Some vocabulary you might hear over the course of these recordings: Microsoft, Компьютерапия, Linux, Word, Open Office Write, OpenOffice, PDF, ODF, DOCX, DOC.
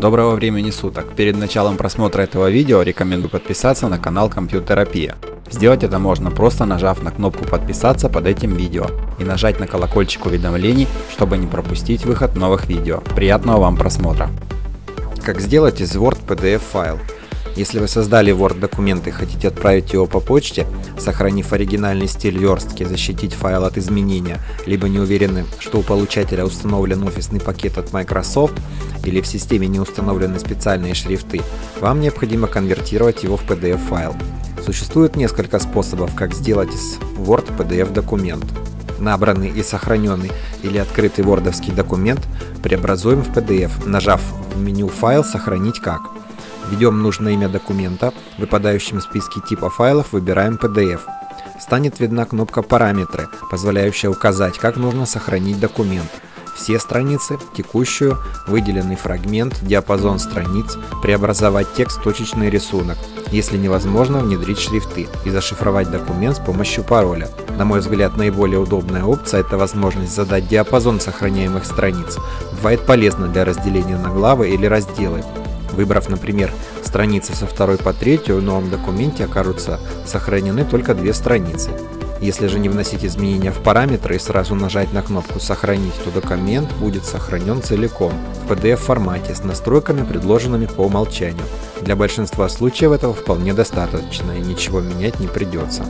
Доброго времени суток! Перед началом просмотра этого видео рекомендую подписаться на канал Компьютерапия. Сделать это можно, просто нажав на кнопку подписаться под этим видео и нажать на колокольчик уведомлений, чтобы не пропустить выход новых видео. Приятного вам просмотра! Как сделать из Word PDF файл? Если вы создали Word документ и хотите отправить его по почте, сохранив оригинальный стиль верстки, защитить файл от изменения, либо не уверены, что у получателя установлен офисный пакет от Microsoft или в системе не установлены специальные шрифты, вам необходимо конвертировать его в PDF файл. Существует несколько способов, как сделать из Word PDF документ. Набранный и сохраненный или открытый вордовский документ преобразуем в PDF, нажав в меню «Файл», «Сохранить как». Введем нужное имя документа, в выпадающем списке типа файлов выбираем PDF. Станет видна кнопка «Параметры», позволяющая указать, как нужно сохранить документ. Все страницы, текущую, выделенный фрагмент, диапазон страниц, преобразовать текст в точечный рисунок, если невозможно внедрить шрифты и зашифровать документ с помощью пароля. На мой взгляд, наиболее удобная опция – это возможность задать диапазон сохраняемых страниц. Бывает полезно для разделения на главы или разделы. Выбрав, например, страницы со 2 по 3, в новом документе окажутся сохранены только 2 страницы. Если же не вносить изменения в параметры и сразу нажать на кнопку «Сохранить», то документ будет сохранен целиком в PDF формате с настройками, предложенными по умолчанию. Для большинства случаев этого вполне достаточно и ничего менять не придется.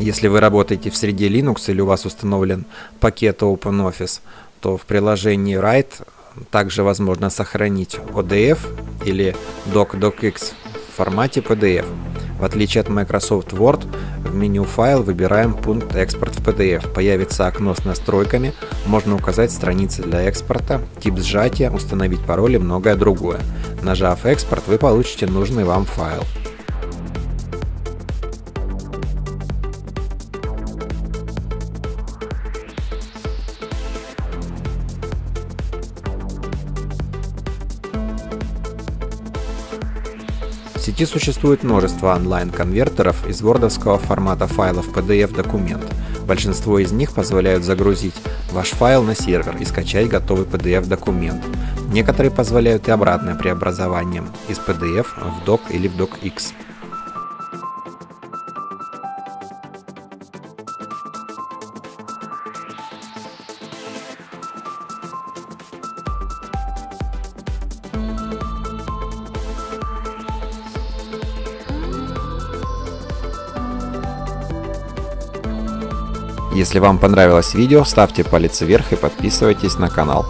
Если вы работаете в среде Linux или у вас установлен пакет OpenOffice, то в приложении Write также возможно сохранить ODF или DOC, DOCX в формате PDF. В отличие от Microsoft Word, в меню «Файл» выбираем пункт «Экспорт в PDF». Появится окно с настройками, можно указать страницы для экспорта, тип сжатия, установить пароль и многое другое. Нажав «Экспорт», вы получите нужный вам файл. В сети существует множество онлайн-конвертеров из вордовского формата файлов PDF документ. Большинство из них позволяют загрузить ваш файл на сервер и скачать готовый PDF документ. Некоторые позволяют и обратное преобразование из PDF в DOC или в DOCX. Если вам понравилось видео, ставьте палец вверх и подписывайтесь на канал.